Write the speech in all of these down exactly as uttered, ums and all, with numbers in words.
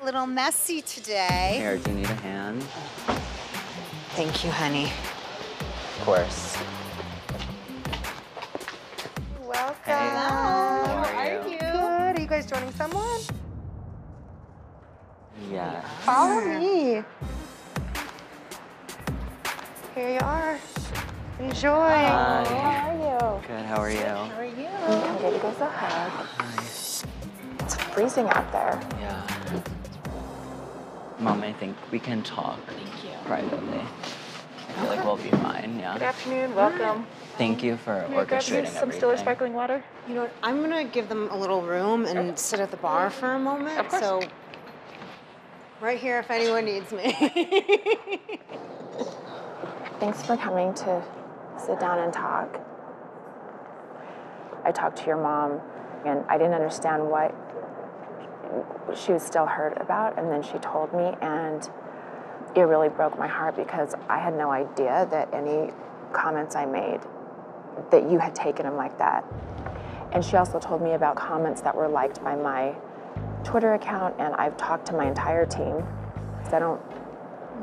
A little messy today. Here, do you need a hand? Thank you, honey. Of course. Welcome. Hey. How are you? Good. Are you guys joining someone? Yes. Follow me. Here you are. Enjoy. Hi. How are you? Good. How are you? How are you? I'm ready to go for a hug. Nice. It's freezing out there. Yeah. Mom, I think we can talk. Thank you. Privately. I feel like we'll be fine. Yeah. Good afternoon. Welcome. Thank you for orchestrating everything. Some Stiller sparkling water. You know what? I'm gonna give them a little room and okay. sit at the bar for a moment. Of course. So, right here if anyone needs me. Thanks for coming to sit down and talk. I talked to your mom, and I didn't understand what she was still hurt about, and then she told me, and it really broke my heart because I had no idea that any comments I made, that you had taken them like that. And she also told me about comments that were liked by my Twitter account, and I've talked to my entire team. I don't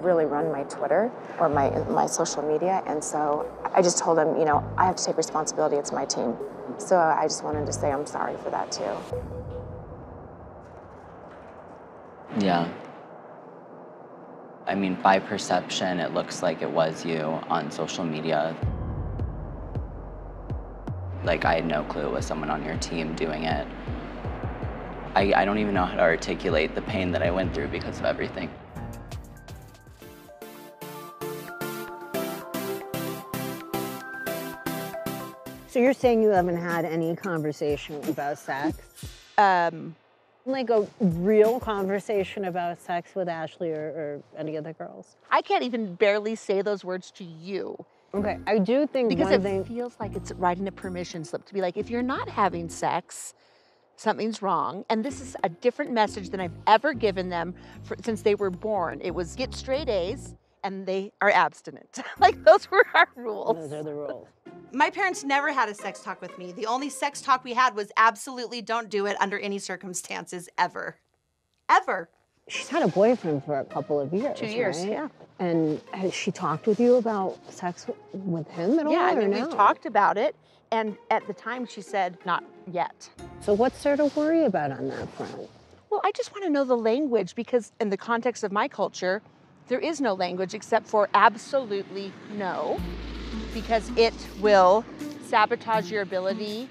really run my Twitter or my, my social media, and so I just told them, you know, I have to take responsibility, it's my team. So I just wanted to say I'm sorry for that too. Yeah. I mean, by perception, it looks like it was you on social media. Like, I had no clue it was someone on your team doing it. I, I don't even know how to articulate the pain that I went through because of everything. So you're saying you haven't had any conversation about sex? Um, like a real conversation about sex with Ashley or, or any other girls? I can't even barely say those words to you. Okay, I do think because one thing- Because it feels like it's writing a permission slip to be like, if you're not having sex, something's wrong, and this is a different message than I've ever given them for, since they were born. It was get straight A's, and they are abstinent. Like, those were our rules. Those are the rules. My parents never had a sex talk with me. The only sex talk we had was absolutely don't do it under any circumstances, ever. Ever. She's had a boyfriend for a couple of years, Two years, right? Yeah. And has she talked with you about sex with him at all? Yeah, I mean, we've talked about it. And at the time, she said, not yet. So what's there to worry about on that front? Well, I just want to know the language because in the context of my culture, there is no language except for absolutely no, because it will sabotage your ability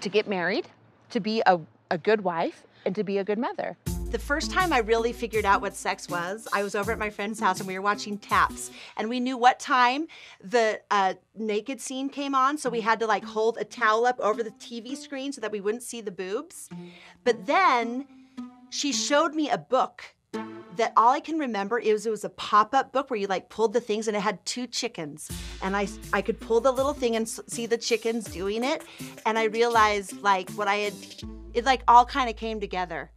to get married, to be a, a good wife, and to be a good mother. The first time I really figured out what sex was, I was over at my friend's house and we were watching Taps. And we knew what time the uh, naked scene came on, so we had to like hold a towel up over the T V screen so that we wouldn't see the boobs. But then she showed me a book that all I can remember is it was a pop-up book where you like pulled the things and it had two chickens. And I, I could pull the little thing and see the chickens doing it. And I realized like what I had, it like all kind of came together.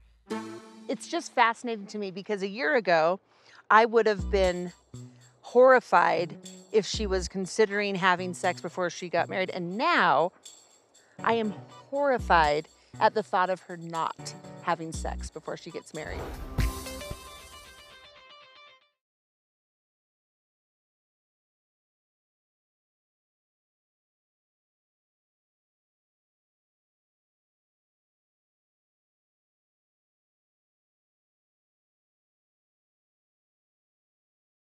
It's just fascinating to me because a year ago, I would have been horrified if she was considering having sex before she got married. And now I am horrified at the thought of her not having sex before she gets married.